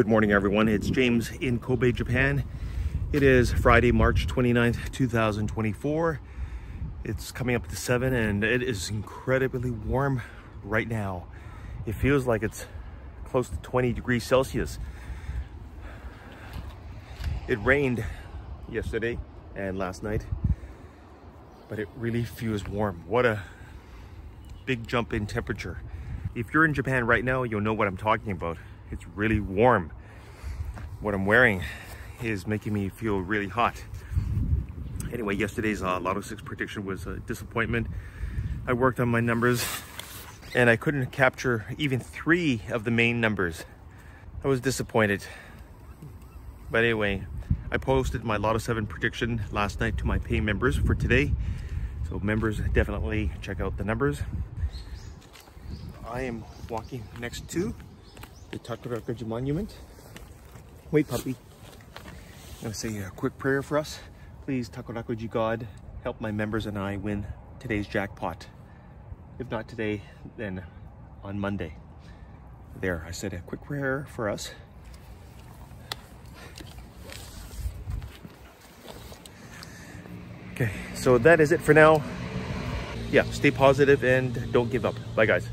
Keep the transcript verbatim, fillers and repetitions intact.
Good morning, everyone. It's James in Kobe, Japan. It is Friday, March twenty-ninth, two thousand twenty-four. It's coming up to seven and it is incredibly warm right now. It feels like it's close to twenty degrees Celsius. It rained yesterday and last night, but it really feels warm. What a big jump in temperature. If you're in Japan right now, you'll know what I'm talking about. It's really warm. What I'm wearing is making me feel really hot. Anyway, yesterday's uh, Lotto six prediction was a disappointment. I worked on my numbers and I couldn't capture even three of the main numbers. I was disappointed. But anyway, I posted my Lotto seven prediction last night to my paying members for today. So members, definitely check out the numbers. I am walking next to the Takarakuji Monument. Wait, puppy. I'm gonna say a quick prayer for us. Please, Takarakuji God, help my members and I win today's jackpot. If not today, then on Monday. There, I said a quick prayer for us. Okay, so that is it for now. Yeah, stay positive and don't give up. Bye, guys.